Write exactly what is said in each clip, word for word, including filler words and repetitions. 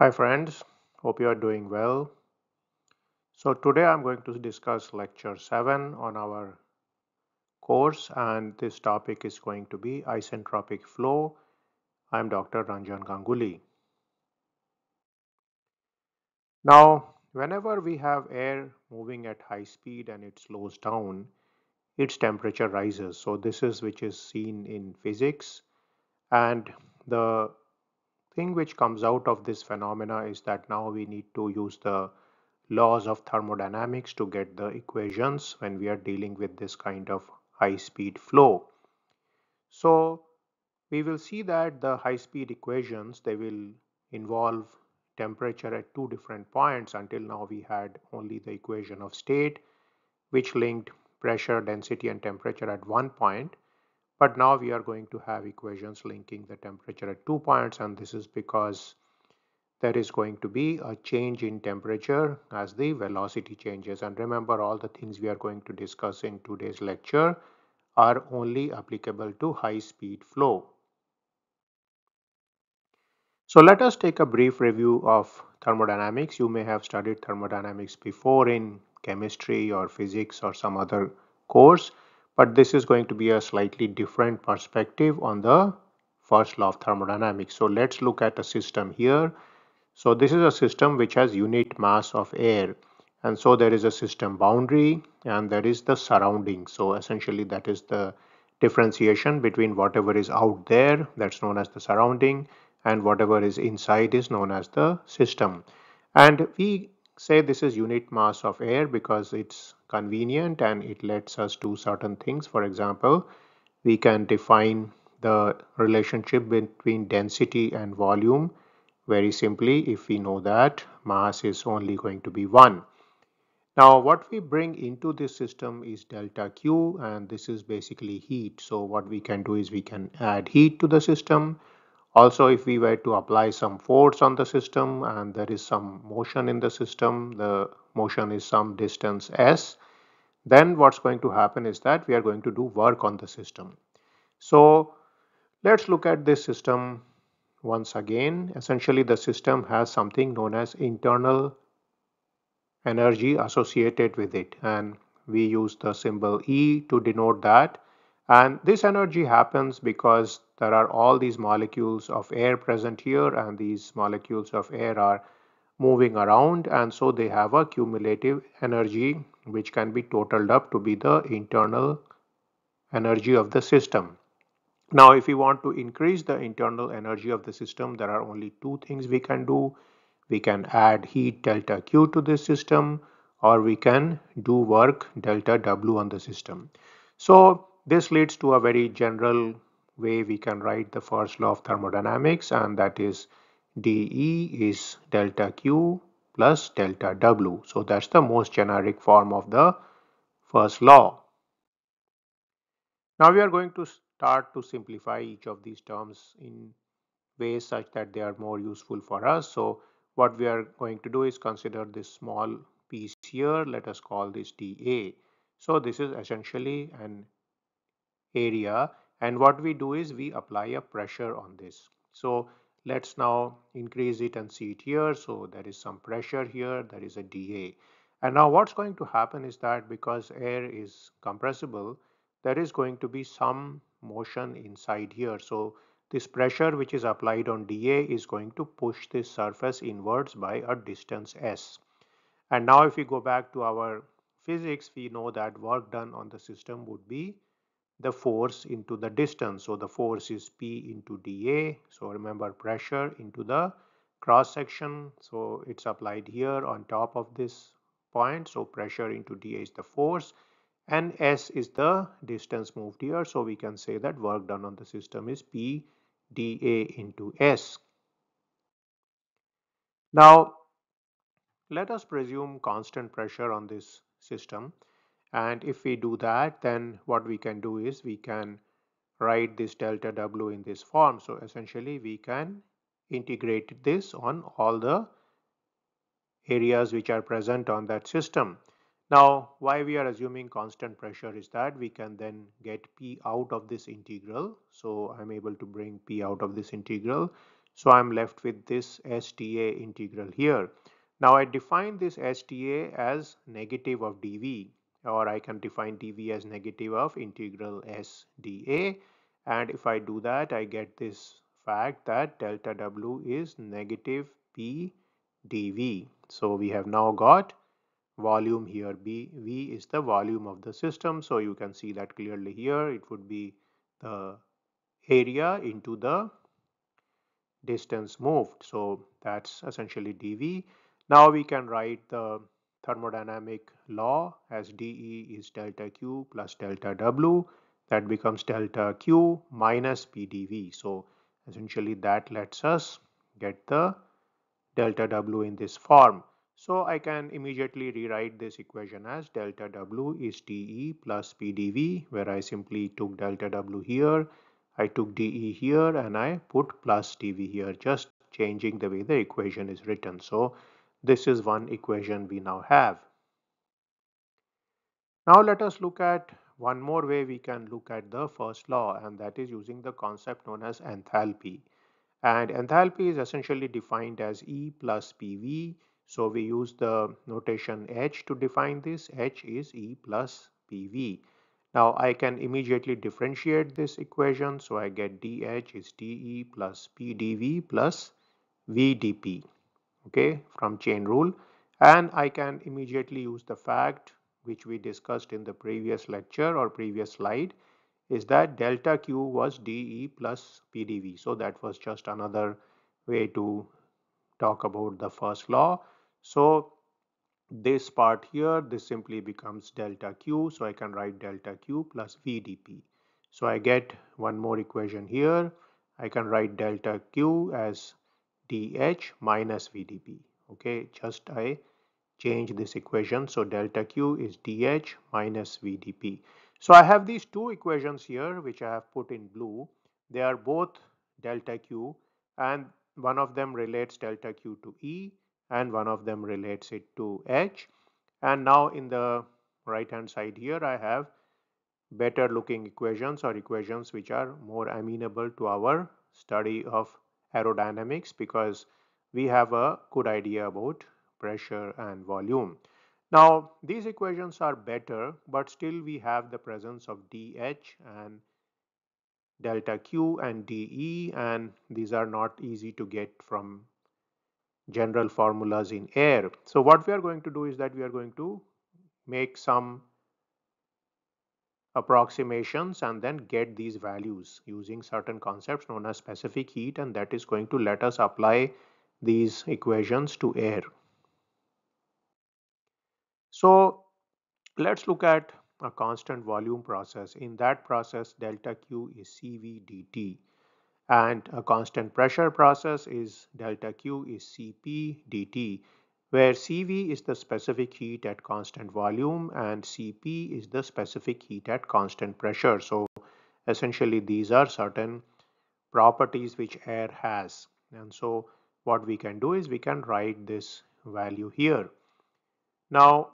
Hi friends, hope you are doing well. So today I'm going to discuss lecture seven on our course, and this topic is going to be isentropic flow. I'm Doctor Ranjan Ganguli. Now, whenever we have air moving at high speed and it slows down, its temperature rises. So this is which is seen in physics, and the thing which comes out of this phenomena is that now we need to use the laws of thermodynamics to get the equations when we are dealing with this kind of high speed flow. So we will see that the high speed equations, they will involve temperature at two different points. Until now we had only the equation of state, which linked pressure, density and temperature at one point. But now we are going to have equations linking the temperature at two points, and this is because there is going to be a change in temperature as the velocity changes. And remember, all the things we are going to discuss in today's lecture are only applicable to high speed flow. So let us take a brief review of thermodynamics. You may have studied thermodynamics before in chemistry or physics or some other course, but this is going to be a slightly different perspective on the first law of thermodynamics. So let's look at a system here. So this is a system which has unit mass of air, and so there is a system boundary and there is the surrounding. So essentially that is the differentiation between whatever is out there, that's known as the surrounding, and whatever is inside is known as the system. And we say this is unit mass of air because it's convenient and it lets us do certain things. For example, we can define the relationship between density and volume very simply if we know that mass is only going to be one. Now what we bring into this system is delta Q, and this is basically heat. So what we can do is we can add heat to the system. Also, if we were to apply some force on the system and there is some motion in the system, the motion is some distance S, then what's going to happen is that we are going to do work on the system. So let's look at this system once again. Essentially, the system has something known as internal energy associated with it, and we use the symbol E to denote that. And this energy happens because there are all these molecules of air present here, and these molecules of air are moving around, and so they have a cumulative energy which can be totaled up to be the internal energy of the system. Now if we want to increase the internal energy of the system, there are only two things we can do. We can add heat delta Q to this system, or we can do work delta W on the system. So this leads to a very general way we can write the first law of thermodynamics, and that is dE is delta Q plus delta W. So that's the most generic form of the first law. Now we are going to start to simplify each of these terms in ways such that they are more useful for us. So what we are going to do is consider this small piece here. Let us call this dA. So this is essentially an area, and what we do is we apply a pressure on this. So let's now increase it and see it here. So there is some pressure here, there is a dA, and now what's going to happen is that because air is compressible, there is going to be some motion inside here. So this pressure which is applied on dA is going to push this surface inwards by a distance S. And now if we go back to our physics, we know that work done on the system would be the force into the distance. So the force is P into dA. So remember, pressure into the cross section. So it's applied here on top of this point. So pressure into dA is the force, and S is the distance moved here. So we can say that work done on the system is P dA into S. Now let us presume constant pressure on this system. And if we do that, then what we can do is we can write this delta W in this form. So essentially we can integrate this on all the areas which are present on that system. Now why we are assuming constant pressure is that we can then get P out of this integral. So I'm able to bring P out of this integral So I'm left with this S T A integral here. Now I define this S T A as negative of dV, or I can define dV as negative of integral S D A. And if I do that, I get this fact that delta W is negative P dV. So we have now got volume here. B, V is the volume of the system. So you can see that clearly here. It would be the area into the distance moved. So that's essentially dV. Now we can write the thermodynamic law as dE is delta Q plus delta W. That becomes delta Q minus P dV. So essentially that lets us get the delta W in this form. So I can immediately rewrite this equation as delta W is dE plus P dV, where I simply took delta W here, I took dE here, and I put plus dV here, just changing the way the equation is written. So this is one equation we now have. Now let us look at one more way we can look at the first law, and that is using the concept known as enthalpy. And enthalpy is essentially defined as E plus P V. So we use the notation H to define this. H is E plus P V. Now I can immediately differentiate this equation. So I get dH is dE plus P D V plus V D P. Okay, from chain rule. And I can immediately use the fact which we discussed in the previous lecture or previous slide, is that delta Q was dE plus P D V. So that was just another way to talk about the first law. So this part here, this simply becomes delta Q. So I can write delta Q plus V D P. So I get one more equation here. I can write delta Q as dH minus V D P. Okay, just I change this equation. So delta Q is dH minus V D P. So I have these two equations here, which I have put in blue. They are both delta Q, and one of them relates delta Q to E, and one of them relates it to H. And now in the right hand side here, I have better looking equations, or equations which are more amenable to our study of aerodynamics, because we have a good idea about pressure and volume. Now these equations are better, but still we have the presence of dH and delta Q and dE, and these are not easy to get from general formulas in air. So what we are going to do is that we are going to make some approximations and then get these values using certain concepts known as specific heat, and that is going to let us apply these equations to air. So let's look at a constant volume process. In that process, delta Q is C V D T, and a constant pressure process is delta Q is C P D T, where C V is the specific heat at constant volume and C P is the specific heat at constant pressure. So essentially these are certain properties which air has. And so what we can do is we can write this value here. Now,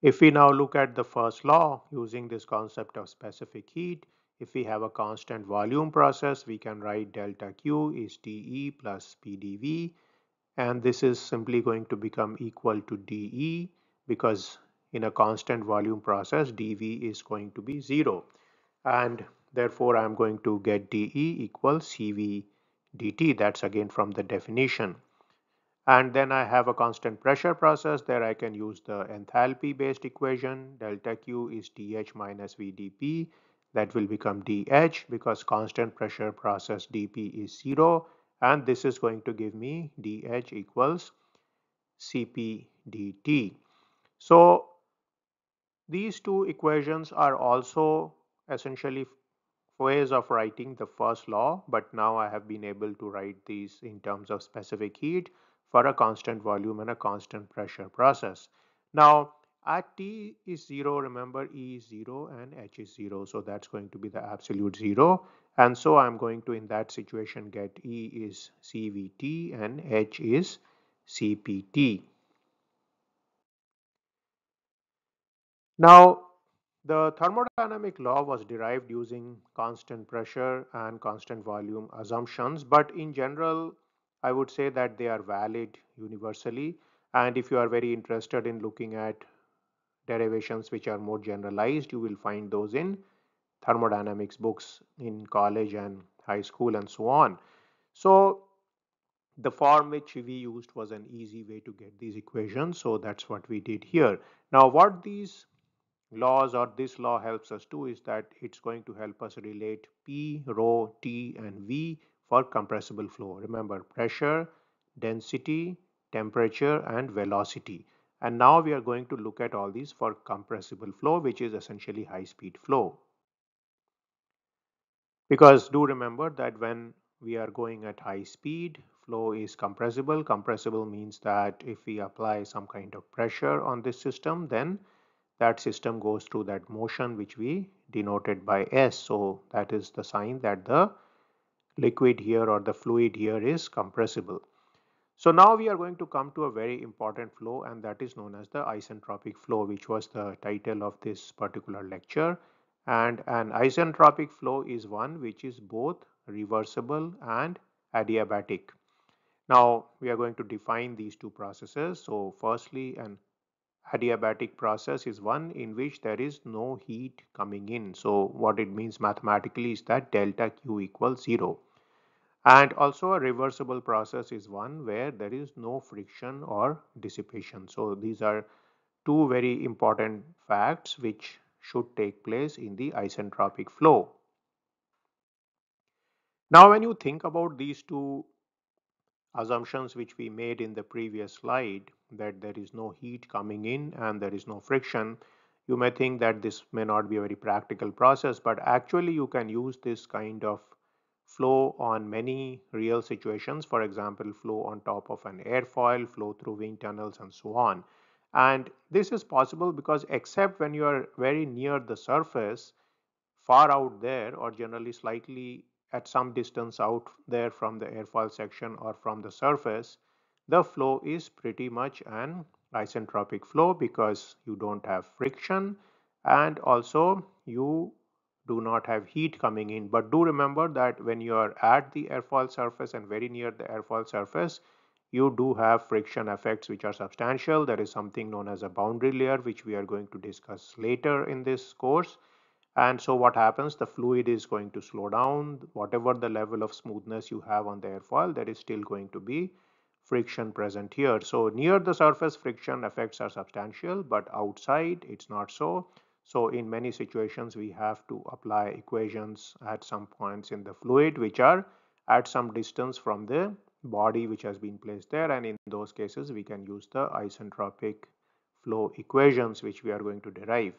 if we now look at the first law using this concept of specific heat, if we have a constant volume process, we can write delta Q is dE plus P D V, and this is simply going to become equal to dE, because in a constant volume process dV is going to be zero, and therefore I'm going to get dE equals C V dt. That's again from the definition. And then I have a constant pressure process. There I can use the enthalpy based equation. Delta Q is dH minus V D P. That will become dH, because constant pressure process dP is zero. And this is going to give me dH equals C P D T. So these two equations are also essentially ways of writing the first law, but now I have been able to write these in terms of specific heat for a constant volume and a constant pressure process. Now at T is zero, remember E is zero and H is zero. So that's going to be the absolute zero. And so I'm going to, in that situation, get E is C V T and H is C P T. Now The thermodynamic law was derived using constant pressure and constant volume assumptions, but in general, I would say that they are valid universally. And if you are very interested in looking at derivations which are more generalized, you will find those in thermodynamics books in college and high school and so on. So the form which we used was an easy way to get these equations. So that's what we did here. Now, what these laws or this law helps us do is that it's going to help us relate P, rho, T and V for compressible flow. Remember, pressure, density, temperature and velocity. And now we are going to look at all these for compressible flow, which is essentially high speed flow. Because do remember that when we are going at high speed, flow is compressible. Compressible means that if we apply some kind of pressure on this system, then that system goes through that motion which we denoted by S. So that is the sign that the liquid here or the fluid here is compressible. So now we are going to come to a very important flow, and that is known as the isentropic flow, which was the title of this particular lecture. And an isentropic flow is one which is both reversible and adiabatic. Now we are going to define these two processes. So firstly, an adiabatic process is one in which there is no heat coming in. So what it means mathematically is that delta Q equals zero. And also a reversible process is one where there is no friction or dissipation. So these are two very important facts which should take place in the isentropic flow. Now when you think about these two assumptions which we made in the previous slide, that there is no heat coming in and there is no friction, you may think that this may not be a very practical process, but actually you can use this kind of flow on many real situations. For example, flow on top of an airfoil, flow through wind tunnels and so on. And this is possible because except when you are very near the surface, far out there, or generally slightly at some distance out there from the airfoil section or from the surface, the flow is pretty much an isentropic flow because you don't have friction and also you do not have heat coming in. But do remember that when you are at the airfoil surface and very near the airfoil surface, you do have friction effects which are substantial. There is something known as a boundary layer which we are going to discuss later in this course. And so what happens, the fluid is going to slow down. Whatever the level of smoothness you have on the airfoil, there is still going to be friction present here. So near the surface, friction effects are substantial, but outside it's not so. So in many situations, we have to apply equations at some points in the fluid which are at some distance from the body which has been placed there, and in those cases we can use the isentropic flow equations which we are going to derive.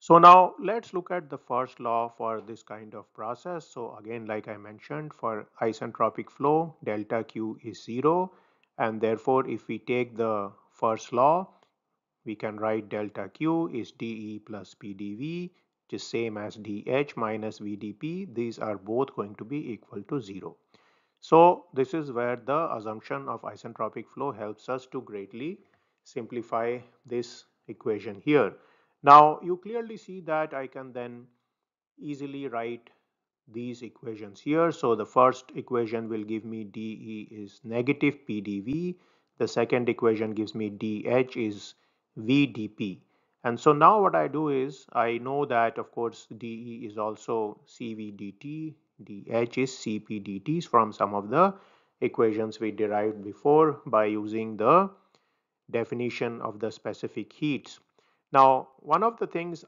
So now let's look at the first law for this kind of process. So again, like I mentioned, for isentropic flow, delta Q is zero, and therefore if we take the first law, we can write delta Q is dE plus P d V, which is same as dH minus V d P. These are both going to be equal to zero. So this is where the assumption of isentropic flow helps us to greatly simplify this equation here. Now you clearly see that I can then easily write these equations here. So the first equation will give me dE is negative P d V. The second equation gives me dH is V d P. And so now what I do is, I know that of course dE is also C v d T. dH is C p d T from some of the equations we derived before by using the definition of the specific heats. Now, one of the things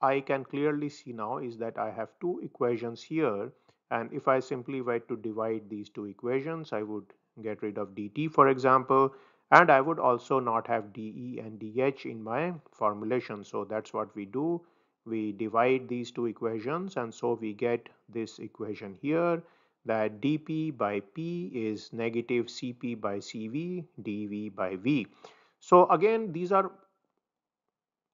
I can clearly see now is that I have two equations here, and if I simply were to divide these two equations, I would get rid of dt, for example, and I would also not have dE and dH in my formulation. So that's what we do. We divide these two equations, and so we get this equation here that dP by P is negative Cp by Cv, dV by V. So again, these are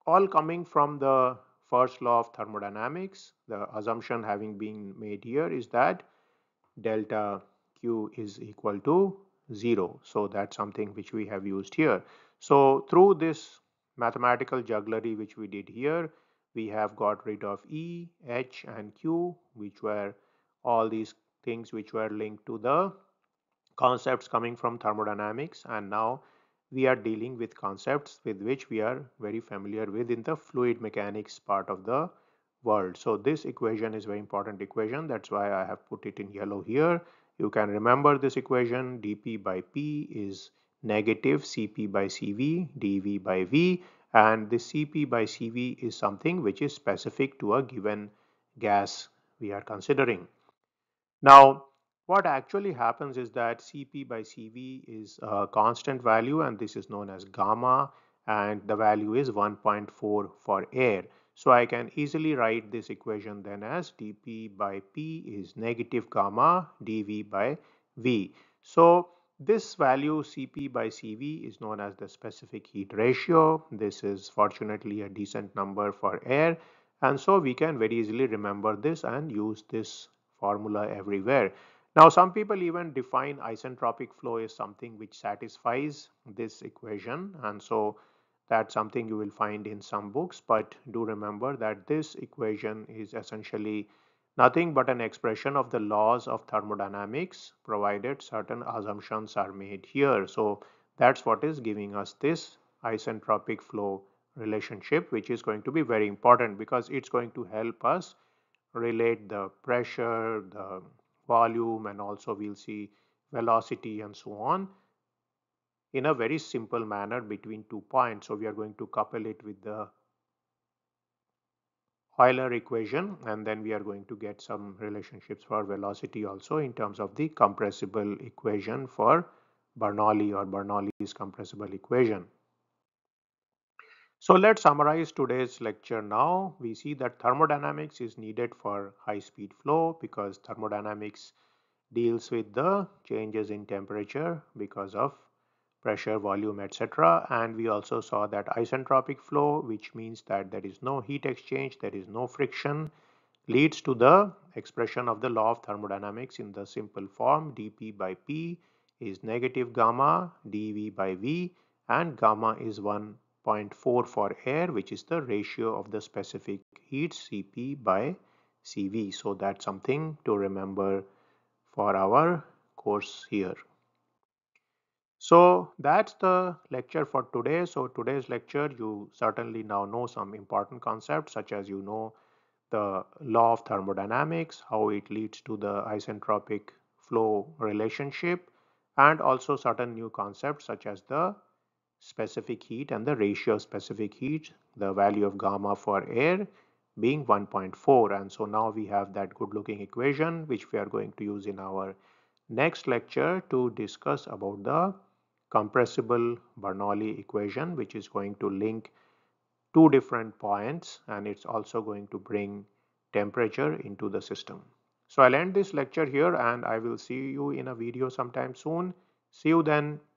all coming from the first law of thermodynamics. The assumption having been made here is that delta Q is equal to zero. So that's something which we have used here. So through this mathematical jugglery which we did here. We have got rid of E, H and Q, which were all these things which were linked to the concepts coming from thermodynamics, and now we are dealing with concepts with which we are very familiar with in the fluid mechanics part of the world. So this equation is very important equation, that's why I have put it in yellow here. You can remember this equation, dP by P is negative Cp by Cv, dV by V, and this Cp by Cv is something which is specific to a given gas we are considering. Now what actually happens is that Cp by Cv is a constant value, and this is known as gamma, and the value is one point four for air. So I can easily write this equation then as dP by P is negative gamma dV by V. So this value Cp by Cv is known as the specific heat ratio. This is fortunately a decent number for air, and so we can very easily remember this and use this formula everywhere. Now some people even define isentropic flow as something which satisfies this equation, and so that's something you will find in some books, but do remember that this equation is essentially nothing but an expression of the laws of thermodynamics, provided certain assumptions are made here. So that's what is giving us this isentropic flow relationship, which is going to be very important because it's going to help us relate the pressure, the volume, and also we'll see velocity and so on in a very simple manner between two points. So we are going to couple it with the Euler equation, and then we are going to get some relationships for velocity also in terms of the compressible equation for Bernoulli or Bernoulli's compressible equation. So let's summarize today's lecture now. We see that thermodynamics is needed for high-speed flow because thermodynamics deals with the changes in temperature because of pressure, volume, et cetera. And we also saw that isentropic flow, which means that there is no heat exchange, there is no friction, leads to the expression of the law of thermodynamics in the simple form. dP by P is negative gamma dV by V, and gamma is one point four for air, which is the ratio of the specific heat Cp by Cv. So that's something to remember for our course here. So that's the lecture for today. So today's lecture, you certainly now know some important concepts, such as you know the law of thermodynamics, how it leads to the isentropic flow relationship, and also certain new concepts such as the specific heat and the ratio of specific heat, the value of gamma for air being one point four. And so now we have that good looking equation which we are going to use in our next lecture to discuss about the compressible Bernoulli equation, which is going to link two different points, and it's also going to bring temperature into the system. So I'll end this lecture here, and I will see you in a video sometime soon. See you then.